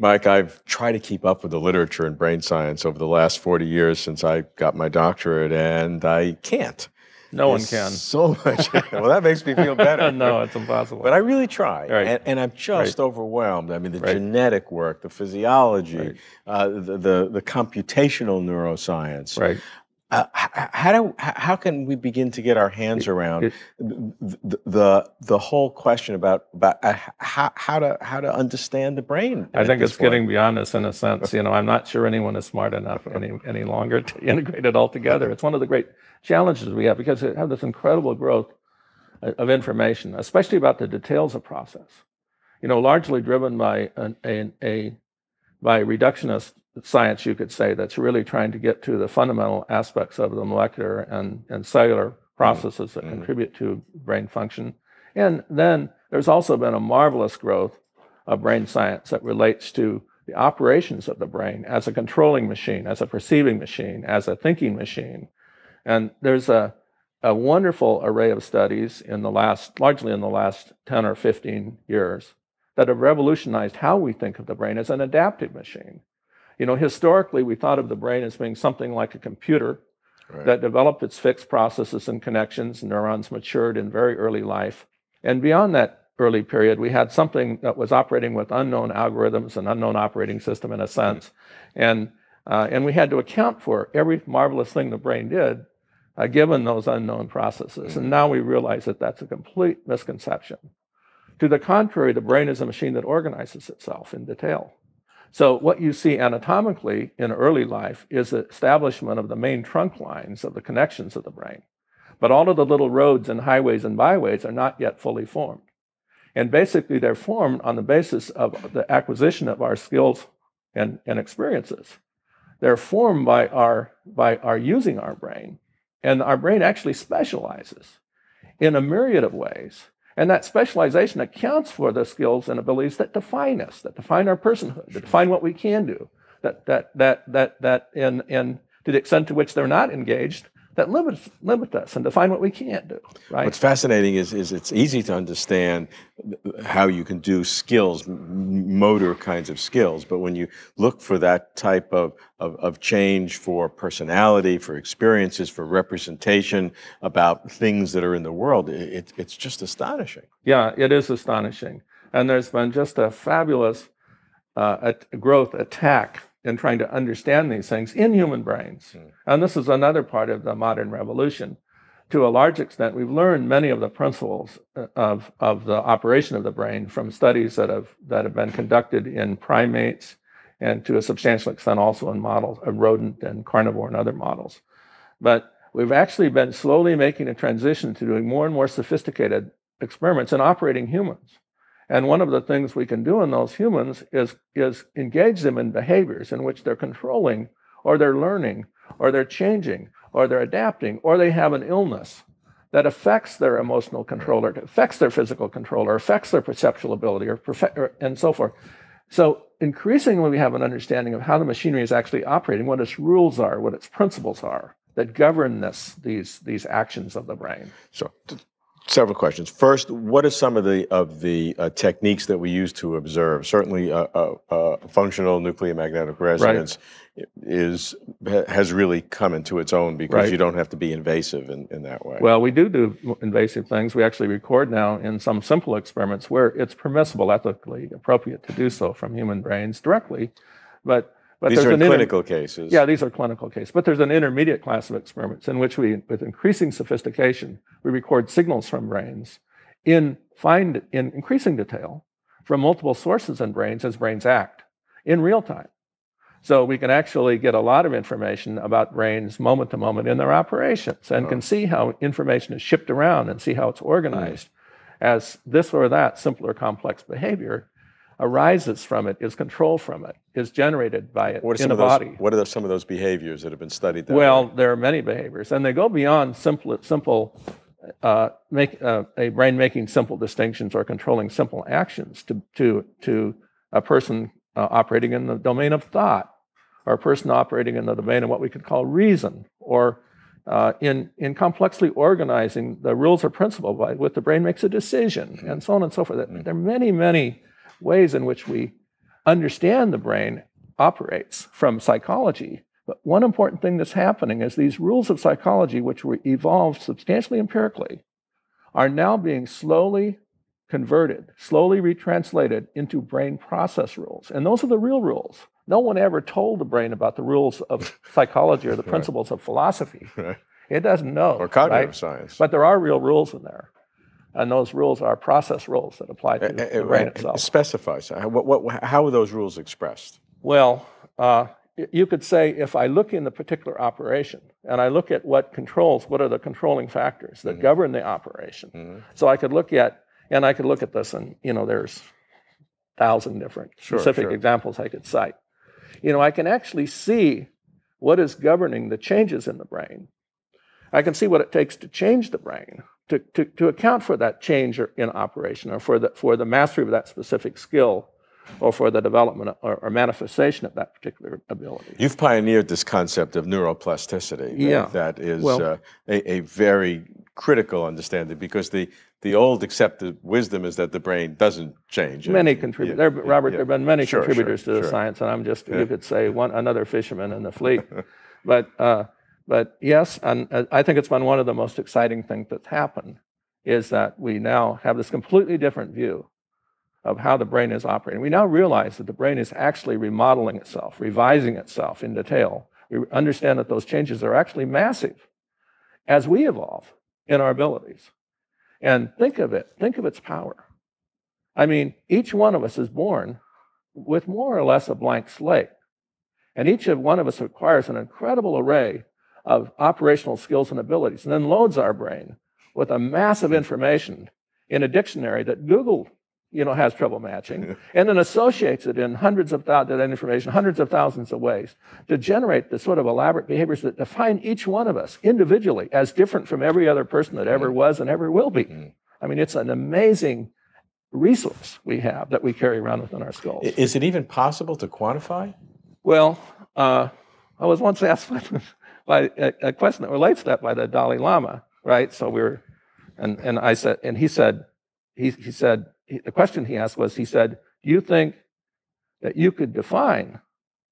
Mike, I've tried to keep up with the literature in brain science over the last 40 years since I got my doctorate, and I can't. No one can. So much. Well, that makes me feel better. No, it's impossible. But I really try, right. and I'm just right. overwhelmed. I mean, the right. genetic work, the physiology, right. the computational neuroscience. Right. How can we begin to get our hands around the whole question about how to understand the brain? I think it's getting beyond us in a sense. You know, I'm not sure anyone is smart enough any longer to integrate it all together. It's one of the great challenges we have because we have this incredible growth of information, especially about the details of process. You know, largely driven by by reductionist science, you could say, that's really trying to get to the fundamental aspects of the molecular and cellular processes that contribute to brain function. And then there's also been a marvelous growth of brain science that relates to the operations of the brain as a controlling machine, as a perceiving machine, as a thinking machine. And there's a wonderful array of studies in the last 10 or 15 years that have revolutionized how we think of the brain as an adaptive machine. You know, historically, we thought of the brain as being something like a computer right. that developed its fixed processes and connections. Neurons matured in very early life. And beyond that early period, we had something that was operating with unknown algorithms, an unknown operating system in a sense. And we had to account for every marvelous thing the brain did, given those unknown processes. And now we realize that that's a complete misconception. To the contrary, the brain is a machine that organizes itself in detail. So what you see anatomically in early life is the establishment of the main trunk lines of the connections of the brain. But all of the little roads and highways and byways are not yet fully formed. And basically they're formed on the basis of the acquisition of our skills and experiences. They're formed by our using our brain. And our brain actually specializes in a myriad of ways. And that specialization accounts for the skills and abilities that define us, that define our personhood, that define what we can do, and to the extent to which they're not engaged, that limit us and define what we can't do. Right? What's fascinating is it's easy to understand how you can do skills, motor kinds of skills, but when you look for that type of change for personality, for experiences, for representation about things that are in the world, it's just astonishing. Yeah, it is astonishing. And there's been just a fabulous attack in trying to understand these things in human brains. And this is another part of the modern revolution. To a large extent, we've learned many of the principles of the operation of the brain from studies that have been conducted in primates and to a substantial extent also in models of rodent and carnivore and other models. But we've actually been slowly making a transition to doing more and more sophisticated experiments in operating humans. And one of the things we can do in those humans is engage them in behaviors in which they're controlling, or they're learning, or they're changing, or they're adapting, or they have an illness that affects their emotional control, or affects their physical control, or affects their perceptual ability, and so forth. So increasingly, we have an understanding of how the machinery is actually operating, what its rules are, what its principles are that govern these actions of the brain. Sure. Several questions. First, what are some of the techniques that we use to observe? Certainly, functional nuclear magnetic resonance right. has really come into its own because right. you don't have to be invasive in that way. Well, we do invasive things. We actually record now in some simple experiments where it's permissible, ethically appropriate to do so from human brains directly. But these are clinical cases. Yeah, these are clinical cases. But there's an intermediate class of experiments in which we, with increasing sophistication, we record signals from brains in increasing detail from multiple sources in brains as brains act in real time. So we can actually get a lot of information about brains moment to moment in their operations and can see how information is shipped around and see how it's organized as this or that simple or complex behavior arises from it, is controlled from it, is generated by it in the body. What are some of those behaviors that have been studied that well, way? There are many behaviors, and they go beyond a brain making simple distinctions or controlling simple actions to a person operating in the domain of thought, or a person operating in the domain of what we could call reason, or in complexly organizing the rules or principle by which the brain makes a decision, and so on and so forth. There are many ways in which we understand the brain operates from psychology. But one important thing that's happening is these rules of psychology, which were evolved substantially empirically, are now being slowly converted, slowly retranslated into brain process rules. And those are the real rules. No one ever told the brain about the rules of psychology or the principles of philosophy. Right. It doesn't know. Or cognitive science. But there are real rules in there. And those rules are process rules that apply to the brain itself. Specify. So how are those rules expressed? Well, you could say if I look in the particular operation and I look at what are the controlling factors that govern the operation. So I could look at, and I could look at this and, you know, there's 1,000 different specific examples I could cite. You know, I can actually see what is governing the changes in the brain. I can see what it takes to change the brain, to account for that change in operation, or for the mastery of that specific skill, or for the development or manifestation of that particular ability. You've pioneered this concept of neuroplasticity. Yeah. That is a very critical understanding, because the old accepted wisdom is that the brain doesn't change. Many contributors. There have been many contributors to the science, and I'm just, you could say, another fisherman in the fleet. But yes, and I think it's been one of the most exciting things that's happened, is that we now have this completely different view of how the brain is operating. We now realize that the brain is actually remodeling itself, revising itself in detail. We understand that those changes are actually massive as we evolve in our abilities. And think of its power. I mean, each one of us is born with more or less a blank slate. And each one of us requires an incredible array of operational skills and abilities, and then loads our brain with a mass of information in a dictionary that Google, you know, has trouble matching, and then associates it in hundreds of thousands of ways to generate the sort of elaborate behaviors that define each one of us individually as different from every other person that ever was and ever will be. I mean, it's an amazing resource we have that we carry around within our skulls. Is it even possible to quantify? Well, I was once asked by a question that relates to that by the Dalai Lama, right? So we were, and I said, and the question he asked was, he said, do you think that you could define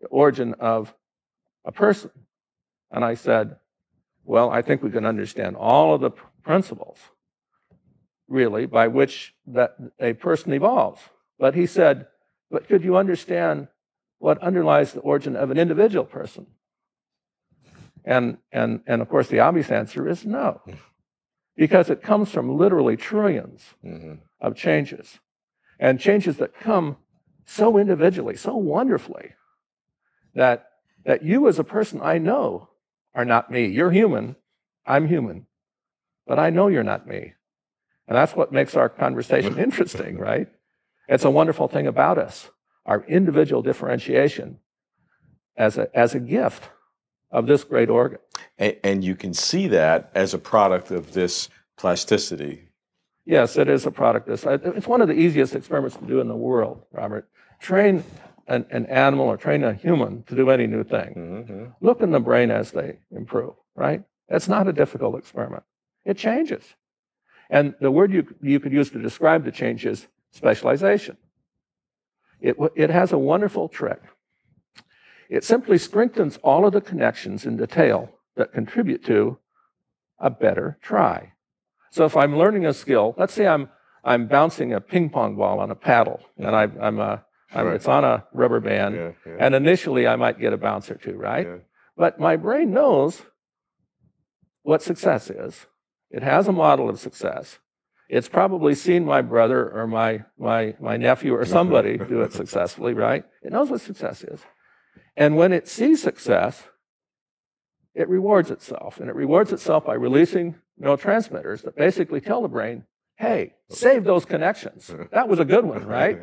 the origin of a person? And I said, well, I think we can understand all of the principles, really, by which that a person evolves. But he said, but could you understand what underlies the origin of an individual person? And of course, the obvious answer is no. Because it comes from literally trillions of changes, and changes that come so individually, so wonderfully, that you as a person, I know, are not me. You're human, I'm human, but I know you're not me. And that's what makes our conversation interesting, right? It's a wonderful thing about us, our individual differentiation as a gift of this great organ. And you can see that as a product of this plasticity. Yes, it is a product of this. It's one of the easiest experiments to do in the world, Robert. Train an animal or train a human to do any new thing. Look in the brain as they improve, right? That's not a difficult experiment. It changes. And the word you could use to describe the change is specialization. It has a wonderful trick. It simply strengthens all of the connections in detail that contribute to a better try. So if I'm learning a skill, let's say I'm bouncing a ping pong ball on a paddle, and it's on a rubber band, and initially I might get a bounce or two, right? Yeah. But my brain knows what success is. It has a model of success. It's probably seen my brother or my nephew or somebody do it successfully, right? It knows what success is. And when it sees success, it rewards itself. And it rewards itself by releasing neurotransmitters that basically tell the brain, hey, save those connections. That was a good one, right?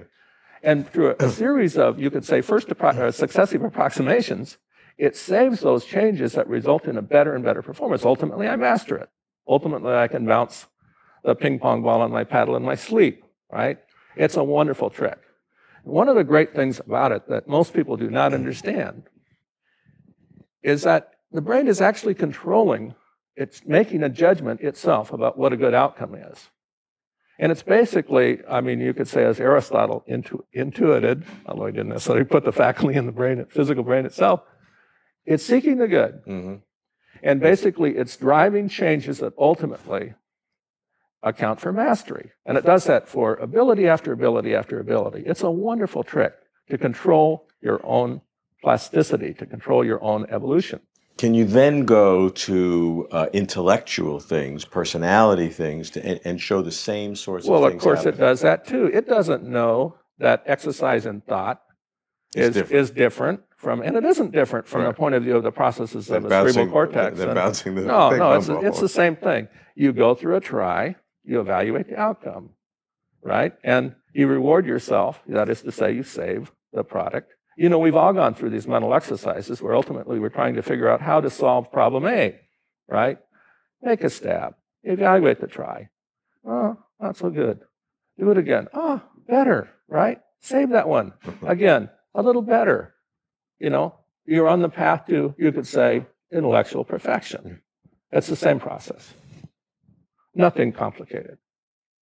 And through a series of, you could say, successive approximations, it saves those changes that result in a better and better performance. Ultimately, I master it. Ultimately, I can bounce the ping pong ball on my paddle in my sleep, right? It's a wonderful trick. One of the great things about it that most people do not understand is that the brain is actually controlling, it's making a judgment itself about what a good outcome is. And it's basically, I mean, you could say, as Aristotle intuited, although he didn't necessarily put the faculty in the brain, physical brain itself, it's seeking the good. Mm-hmm. And basically, it's driving changes that ultimately account for mastery. And it does that for ability after ability after ability. It's a wonderful trick to control your own plasticity, to control your own evolution. Can you then go to intellectual things, personality things, and show the same sorts of things? Well, of course it does that too. It doesn't know that exercise in thought is different from, and it isn't different from the point of view of the processes of the cerebral cortex. No, it's the same thing. You go through a try, you evaluate the outcome, right? And you reward yourself, that is to say, you save the product. You know, we've all gone through these mental exercises where ultimately we're trying to figure out how to solve problem A, right? Make a stab, evaluate the try. Oh, not so good. Do it again. Oh, better, right? Save that one. Again, a little better. You know, you're on the path to, you could say, intellectual perfection. It's the same process. Nothing complicated.